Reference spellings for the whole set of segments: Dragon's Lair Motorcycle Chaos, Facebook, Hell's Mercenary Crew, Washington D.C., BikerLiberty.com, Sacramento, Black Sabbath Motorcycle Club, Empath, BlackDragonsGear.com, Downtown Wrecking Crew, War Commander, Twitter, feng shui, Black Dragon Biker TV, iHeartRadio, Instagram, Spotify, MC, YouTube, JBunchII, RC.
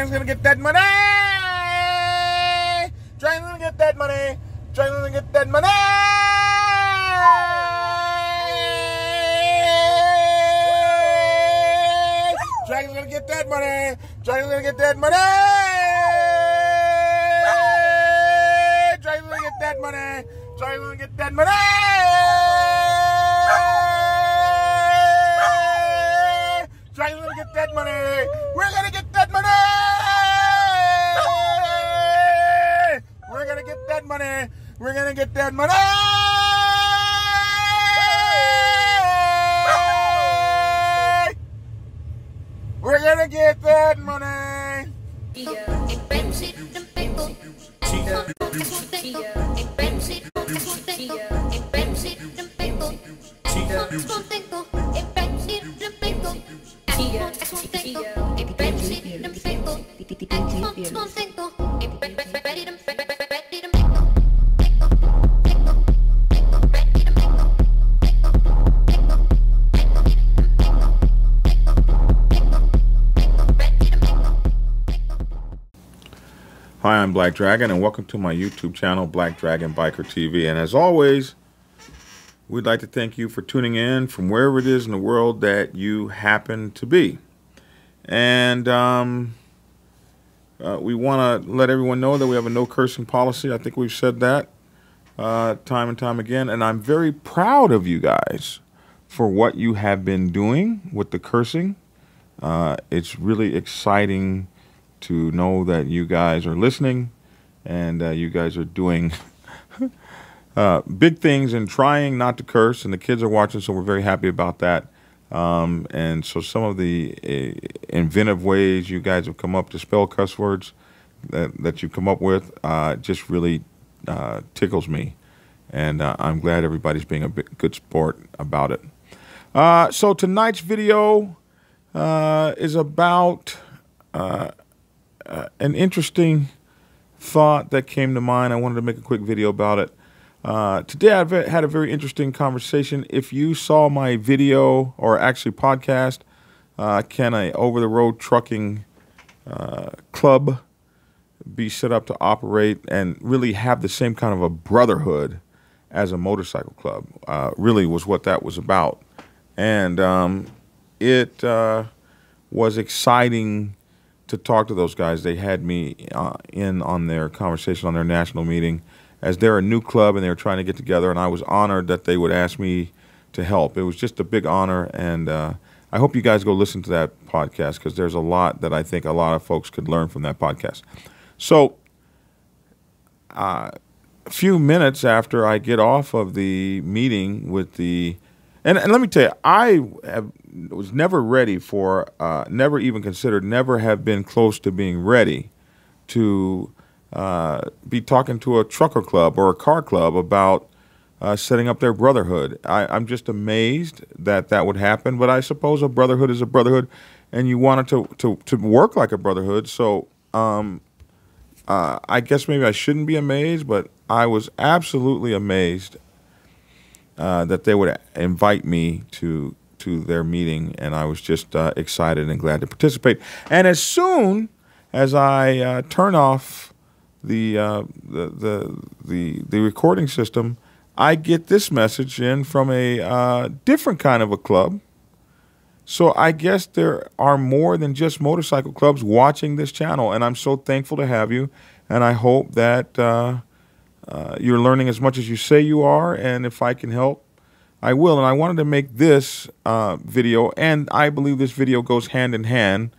Dragon's gonna get that money! Dragon's gonna get that money! Dragon's gonna get that money! Dragon's gonna get that money! Dragon's gonna get that money! Dragon's gonna get that money! Dragon's gonna get that money! Dragon's gonna get that money! We're gonna get that money! Money. We're gonna get that money. We're gonna get that money. Hi, I'm Black Dragon, and welcome to my YouTube channel, Black Dragon Biker TV. And as always, we'd like to thank you for tuning in from wherever it is in the world that you happen to be. And we want to let everyone know that we have a no cursing policy. I think we've said that time and time again. And I'm very proud of you guys for what you have been doing with the cursing. It's really exciting to know that you guys are listening and you guys are doing big things and trying not to curse, and the kids are watching, so we're very happy about that. And so some of the inventive ways you guys have come up to spell cuss words that you come up with just really tickles me, and I'm glad everybody's being a good sport about it. So tonight's video is about an interesting thought that came to mind. I wanted to make a quick video about it. Today I've had a very interesting conversation. If you saw my video, or actually podcast, can a over-the-road trucking club be set up to operate and really have the same kind of a brotherhood as a motorcycle club? Really was what that was about. And it was exciting to talk to those guys. They had me in on their conversation on their national meeting, as they're a new club and they were trying to get together, and I was honored that they would ask me to help. It was just a big honor, and I hope you guys go listen to that podcast, because there's a lot that I think a lot of folks could learn from that podcast. So a few minutes after I get off of the meeting with the And let me tell you, I was never ready for, never even considered, never have been close to being ready to be talking to a trucker club or a car club about setting up their brotherhood. I'm just amazed that that would happen, but I suppose a brotherhood is a brotherhood, and you want it to work like a brotherhood. So I guess maybe I shouldn't be amazed, but I was absolutely amazed that they would invite me to their meeting, and I was just excited and glad to participate. And as soon as I turn off the recording system, I get this message in from a different kind of a club. So I guess there are more than just motorcycle clubs watching this channel, and I'm so thankful to have you, and I hope that you're learning as much as you say you are, and if I can help, I will. And I wanted to make this video, and I believe this video goes hand in hand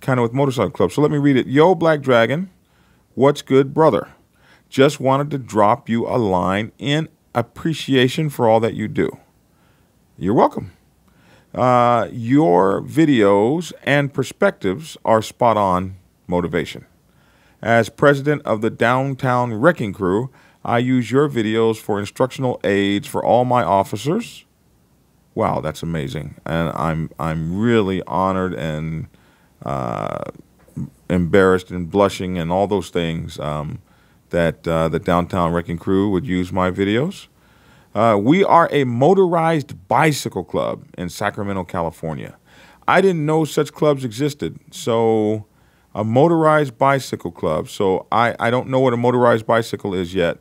kind of with motorcycle clubs. So let me read it. Yo, Black Dragon, what's good, brother? Just wanted to drop you a line in appreciation for all that you do. You're welcome. Your videos and perspectives are spot on motivation. As president of the Downtown Wrecking Crew, I use your videos for instructional aids for all my officers. Wow, that's amazing. And I'm really honored and embarrassed and blushing and all those things that the Downtown Wrecking Crew would use my videos. We are a motorized bicycle club in Sacramento, California. I didn't know such clubs existed, so a motorized bicycle club. So I don't know what a motorized bicycle is yet,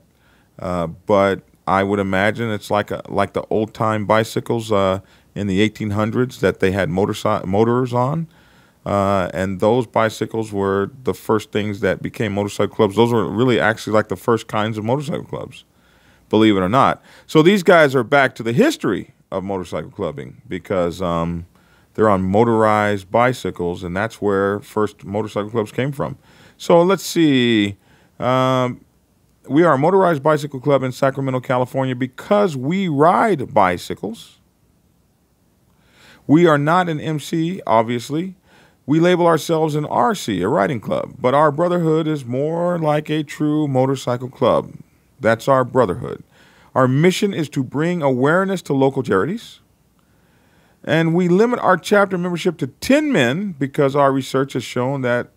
but I would imagine it's like the old-time bicycles in the 1800s that they had motors on. And those bicycles were the first things that became motorcycle clubs. Those were really actually like the first kinds of motorcycle clubs, believe it or not. So these guys are back to the history of motorcycle clubbing because they're on motorized bicycles, and that's where first motorcycle clubs came from. So let's see. We are a motorized bicycle club in Sacramento, California, because we ride bicycles. We are not an MC, obviously. We label ourselves an RC, a riding club, but our brotherhood is more like a true motorcycle club. That's our brotherhood. Our mission is to bring awareness to local charities, and we limit our chapter membership to 10 men because our research has shown that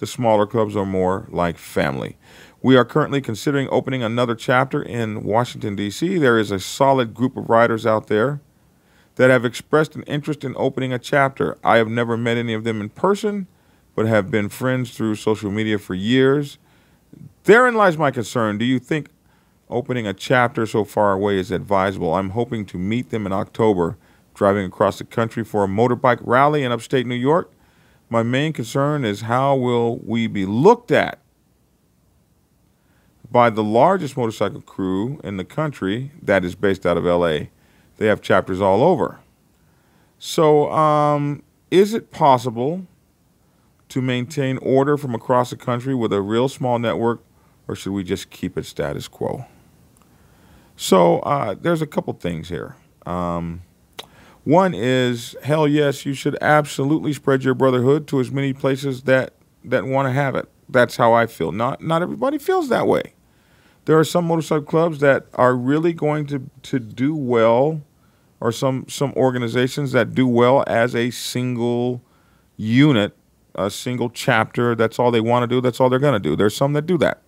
the smaller clubs are more like family. We are currently considering opening another chapter in Washington, D.C. There is a solid group of riders out there that have expressed an interest in opening a chapter. I have never met any of them in person, but have been friends through social media for years. Therein lies my concern. Do you think opening a chapter so far away is advisable? I'm hoping to meet them in October, driving across the country for a motorbike rally in upstate New York. My main concern is how will we be looked at by the largest motorcycle crew in the country that is based out of L.A.? They have chapters all over. So is it possible to maintain order from across the country with a real small network, or should we just keep it status quo? So there's a couple things here. One is, hell yes, you should absolutely spread your brotherhood to as many places that want to have it. That's how I feel. Not everybody feels that way. There are some motorcycle clubs that are really going to do well, or some organizations that do well as a single unit, a single chapter. That's all they want to do. That's all they're going to do. There's some that do that.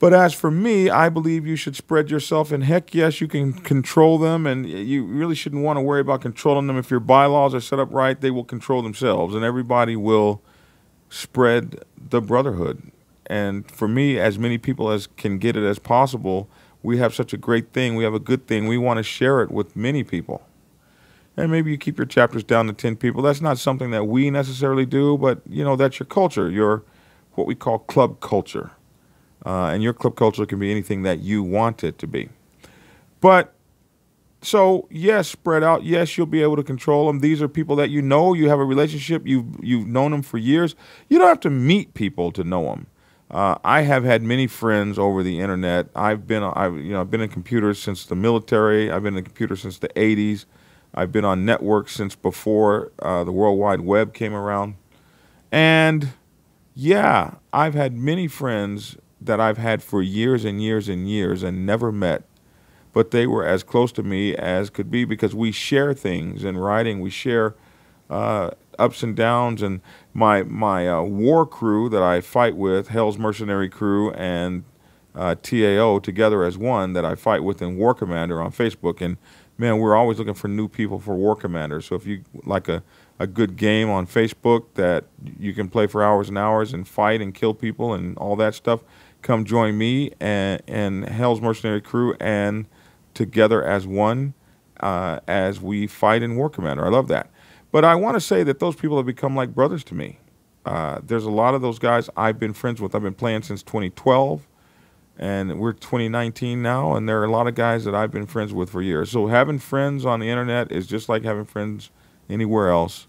But as for me, I believe you should spread yourself, and heck yes, you can control them, and you really shouldn't want to worry about controlling them. If your bylaws are set up right, they will control themselves, and everybody will spread the brotherhood. And for me, as many people as can get it as possible, we have such a great thing. We have a good thing. We want to share it with many people. And maybe you keep your chapters down to 10 people. That's not something that we necessarily do, but, you know, that's your culture, your what we call club culture. And your club culture can be anything that you want it to be. But, so, yes, spread out. Yes, you'll be able to control them. These are people that you know. You have a relationship. You've known them for years. You don't have to meet people to know them. I have had many friends over the internet. I've been in computers since the military. I've been in computers since the 80s. I've been on networks since before the World Wide Web came around. And yeah, I've had many friends that I've had for years and years and years and never met, but they were as close to me as could be because we share things in riding. We share ups and downs, and my war crew that I fight with, Hell's Mercenary Crew and TAO together as one that I fight with in War Commander on Facebook. And man, we're always looking for new people for War Commander. So if you like a good game on Facebook that you can play for hours and hours and fight and kill people and all that stuff, come join me and Hell's Mercenary Crew and together as one as we fight in War Commander. I love that. But I want to say that those people have become like brothers to me. There's a lot of those guys I've been friends with. I've been playing since 2012, and we're 2019 now, and there are a lot of guys that I've been friends with for years. So having friends on the internet is just like having friends anywhere else.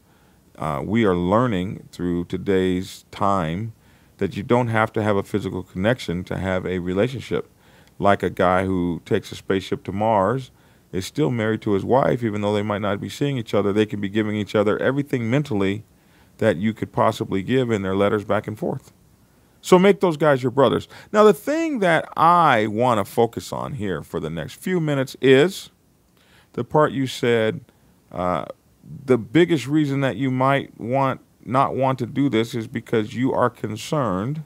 We are learning through today's time that you don't have to have a physical connection to have a relationship. Like a guy who takes a spaceship to Mars is still married to his wife, even though they might not be seeing each other. They can be giving each other everything mentally that you could possibly give in their letters back and forth. So make those guys your brothers. Now, the thing that I want to focus on here for the next few minutes is the part you said, the biggest reason that you might not want to do this is because you are concerned.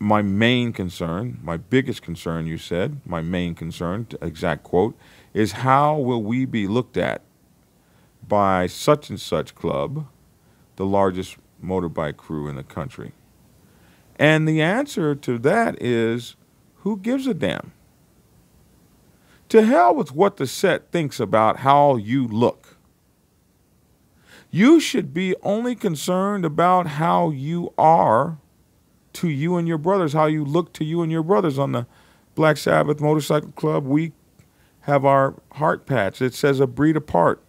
My main concern, my biggest concern, you said, my main concern, exact quote, is how will we be looked at by such and such club the largest motorbike crew in the country? And the answer to that is, who gives a damn? To hell with what the set thinks about how you look. You should be only concerned about how you are to you and your brothers, how you look to you and your brothers. On the Black Sabbath Motorcycle Club, we have our heart patch. It says a breed apart.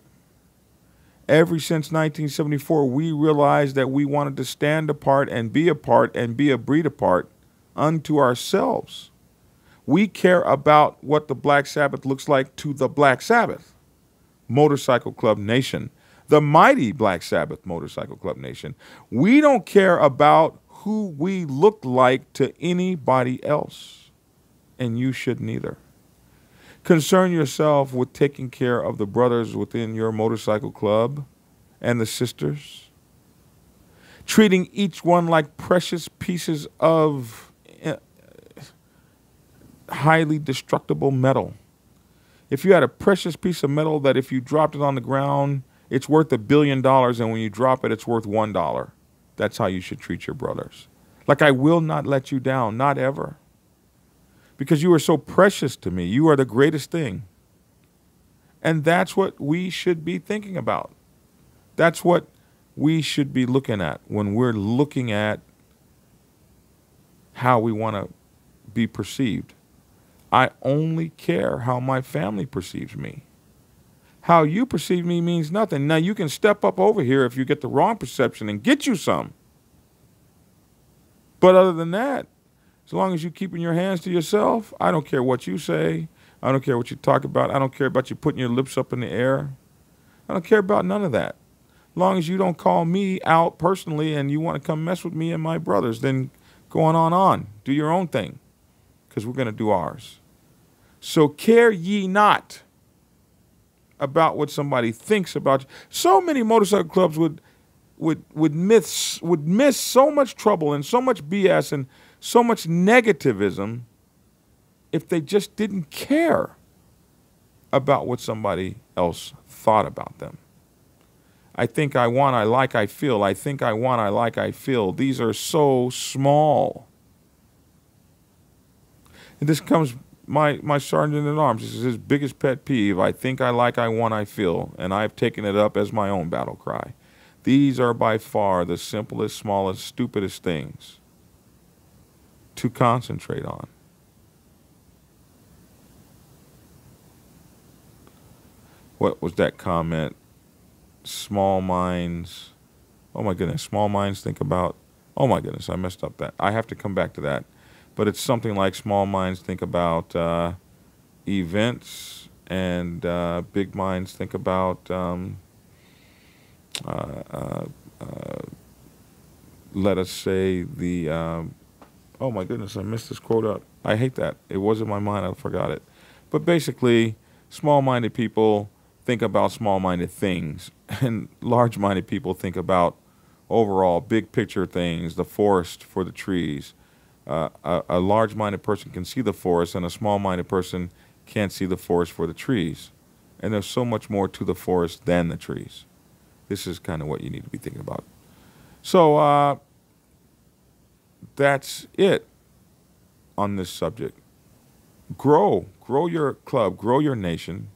Ever since 1974, we realized that we wanted to stand apart and be a breed apart unto ourselves. We care about what the Black Sabbath looks like to the Black Sabbath Motorcycle Club Nation, the mighty Black Sabbath Motorcycle Club Nation. We don't care about who we look like to anybody else, and you should neither. Concern yourself with taking care of the brothers within your motorcycle club and the sisters, treating each one like precious pieces of highly destructible metal. If you had a precious piece of metal that if you dropped it on the ground, it's worth $1 billion, and when you drop it, it's worth $1. That's how you should treat your brothers. Like, I will not let you down, not ever. Because you are so precious to me. You are the greatest thing. And that's what we should be thinking about. That's what we should be looking at when we're looking at how we want to be perceived. I only care how my family perceives me. How you perceive me means nothing. Now, you can step up over here if you get the wrong perception and get you some. But other than that, as long as you're keeping your hands to yourself, I don't care what you say. I don't care what you talk about. I don't care about you putting your lips up in the air. I don't care about none of that. As long as you don't call me out personally and you want to come mess with me and my brothers, then go on. Do your own thing, because we're going to do ours. So care ye not about what somebody thinks about you. So many motorcycle clubs would miss so much trouble and so much BS and so much negativism if they just didn't care about what somebody else thought about them. I think, I want, I like, I feel. I think, I want, I like, I feel. These are so small. And this comes, my sergeant at arms, this is his biggest pet peeve. I think, I like, I want, I feel. And I've taken it up as my own battle cry. These are by far the simplest, smallest, stupidest things to concentrate on. What was that comment? Small minds. Oh my goodness, small minds think about. Oh my goodness, I messed up that. I have to come back to that. But it's something like small minds think about events, and big minds think about let us say the oh my goodness, I messed this quote up. I hate that. It was in my mind. I forgot it. But basically, small-minded people think about small-minded things, and large-minded people think about overall big-picture things, the forest for the trees. A large-minded person can see the forest, and a small-minded person can't see the forest for the trees. And there's so much more to the forest than the trees. This is kind of what you need to be thinking about. So, that's it on this subject. Grow your club, grow your nation,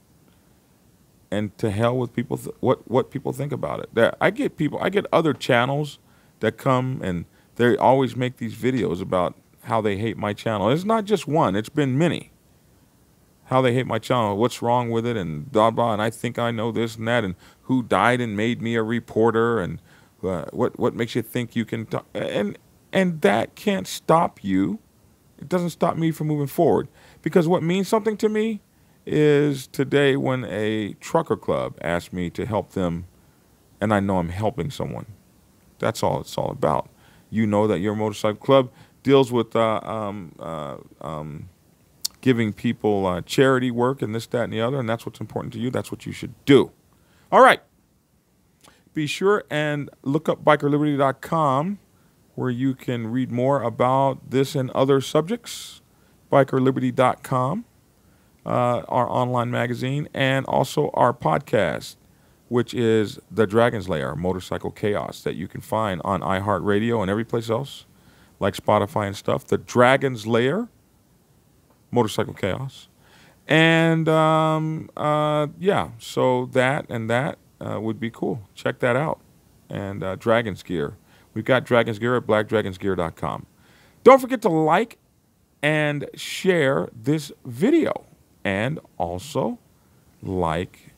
and to hell with people what people think about it. I get other channels that come and they always make these videos about how they hate my channel. It's not just one; it's been many. How they hate my channel, what's wrong with it, and blah blah. And I think I know this and that, and who died and made me a reporter, and what makes you think you can talk and. And that can't stop you. It doesn't stop me from moving forward. Because what means something to me is today when a trucker club asked me to help them, and I know I'm helping someone. That's all it's all about. You know that your motorcycle club deals with giving people charity work and this, that, and the other, and that's what's important to you. That's what you should do. All right. Be sure and look up BikerLiberty.com. where you can read more about this and other subjects. BikerLiberty.com, our online magazine, and also our podcast, which is the Dragon's Lair Motorcycle Chaos that you can find on iHeartRadio and every place else, like Spotify and stuff. The Dragon's Lair Motorcycle Chaos. And, yeah, so that would be cool. Check that out. And Dragon's Gear. We've got Dragon's Gear at BlackDragonsGear.com. Don't forget to like and share this video. And also like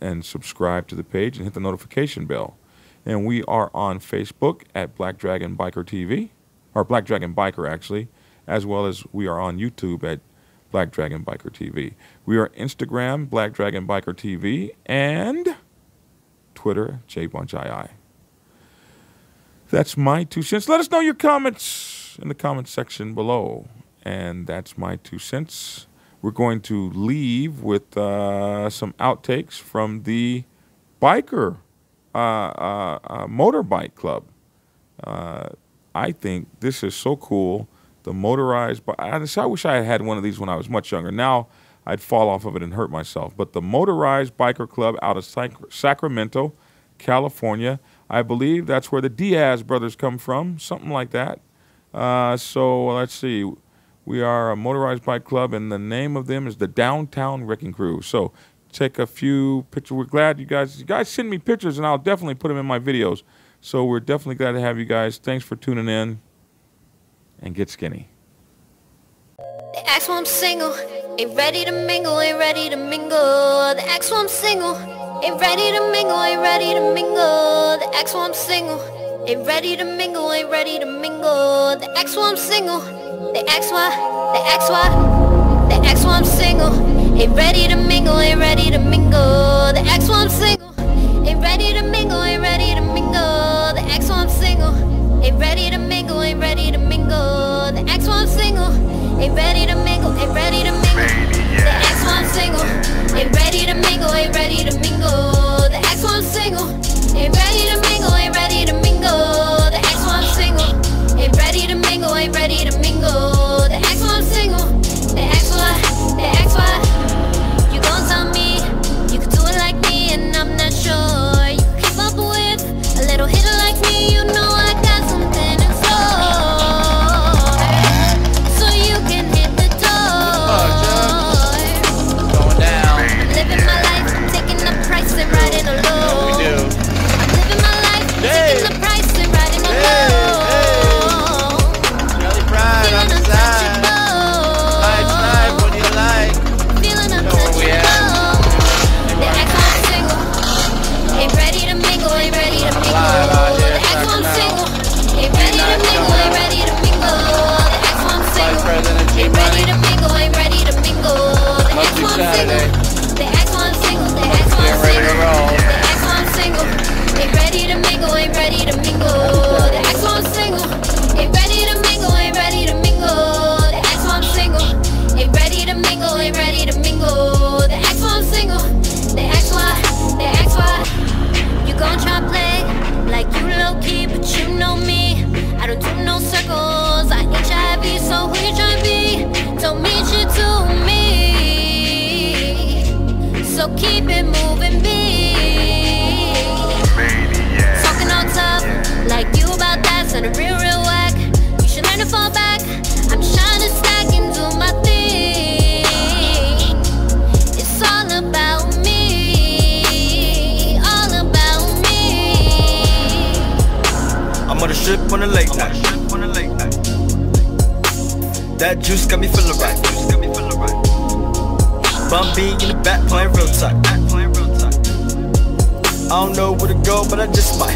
and subscribe to the page and hit the notification bell. And we are on Facebook at Black Dragon Biker TV, or Black Dragon Biker, actually, as well as we are on YouTube at Black Dragon Biker TV. We are Instagram, Black Dragon Biker TV, and Twitter, JBunchII. That's my 2 cents. Let us know your comments in the comments section below. And that's my 2 cents. We're going to leave with some outtakes from the biker motorbike club. I think this is so cool. The motorized bike. I wish I had one of these when I was much younger. Now I'd fall off of it and hurt myself. But the Motorized Biker Club out of Sacramento, California. I believe that's where the Diaz brothers come from, something like that. So let's see. We are a motorized bike club, and the name of them is the Downtown Wrecking Crew. So take a few pictures. We're glad you guys send me pictures, and I'll definitely put them in my videos. So we're definitely glad to have you guys. Thanks for tuning in, and get skinny. They ask why I'm single, ain't ready to mingle, ain't ready to mingle. They ask why I'm single, ain't ready to mingle, ain't ready to mingle. They ask why I'm single, ain't ready to mingle, ain't ready to mingle. They ask why I'm single. They ask why, they ask why, they ask why I'm single. Ain't ready to mingle, ain't ready to mingle. They ask why I'm single. Ain't ready to mingle, ain't ready to mingle. They ask why I'm single. Ain't ready to mingle, ain't ready to mingle. They ask why I'm single. Ain't ready to mingle, ain't ready to mingle. They ask why I'm single. Ain't ready to mingle, ain't ready to mingle. They ask why I'm single. Ain't ready to mingle, ain't ready to mingle. They ask why I'm single. Ain't ready to mingle, ain't ready to mingle. They ask why I'm single, they ask why you gon' tell me, you can do it like me and I'm not sure. You can keep up with a little hitter like me, you know I got something in store. So you can hit the door. Going down. I'm living my life, I'm taking the price and riding alone. I'm living my life, I'm taking the price and riding alone. That juice got me feeling right. Bumpy in the back playing real tight. I don't know where to go, but I just might.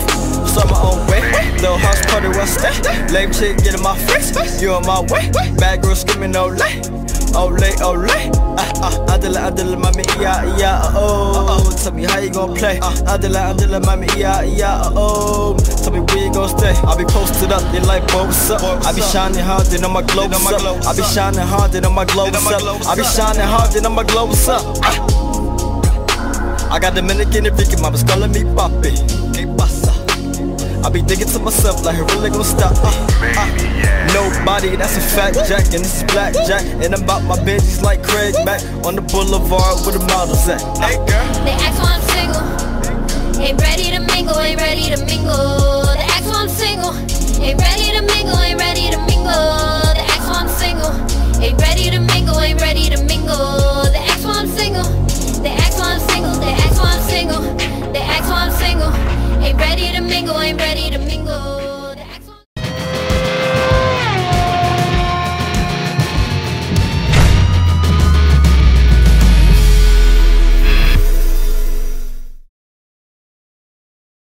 So my own way, little house party where I stay. Lame chick get in my face, you in my way. Bad girl screaming olay, olay, olay. I did like mommy, yeah, oh. Tell me how you gon' play. I did like mommy, yeah, oh. Tell me where you gon' stay. I be posted up, they like, boy, what's up? I be shining hard, then on my globe up. I be shining hard, then on my globe up. I be shining hard, then on my globe up. I got Dominican and Vicky, mama's calling me Papi. I be thinking to myself like, it really gonna stop? Nobody, that's a fact, Jack, and this is Black Jack, and I'm about my bitches like Craig back on the boulevard where the models at. Hey girl, they ask why I'm single, ain't ready to mingle, ain't ready to mingle. They ask why I'm single, ain't ready to mingle, ain't ready to mingle. They ask why I'm single, ain't ready to mingle, ain't ready to mingle. They ask why I'm single, they ask why I'm single, they ask why I'm single, they ask why I'm single. Ain't ready to mingle, ain't ready to mingle.